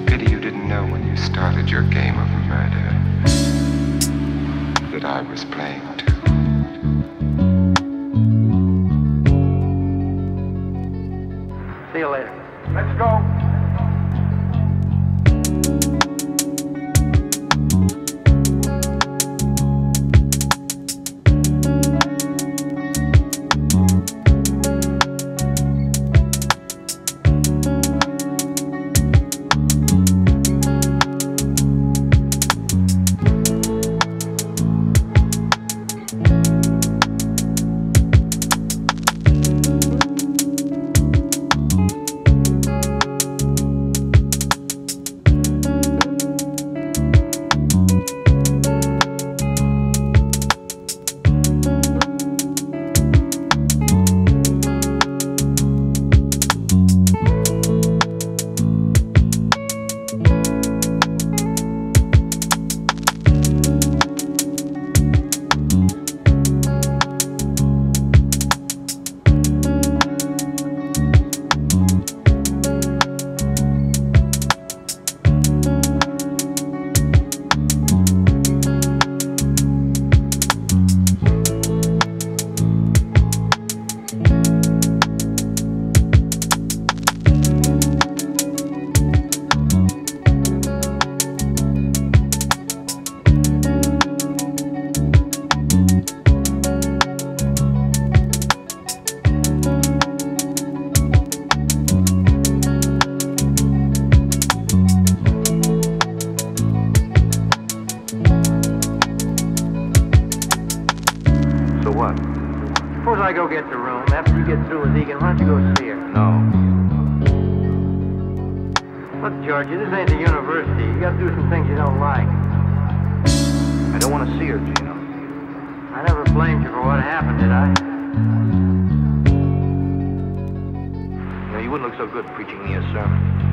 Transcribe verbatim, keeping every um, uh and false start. a pity you didn't know when you started your game of murder that I was playing too. See you later. Let's go. Suppose I go get the room. After you get through with Egan, why don't you go see her? No. Look, Georgie, this ain't the university. You gotta do some things you don't like. I don't want to see her, Gino. I never blamed you for what happened, did I? You know, you wouldn't look so good preaching me a sermon.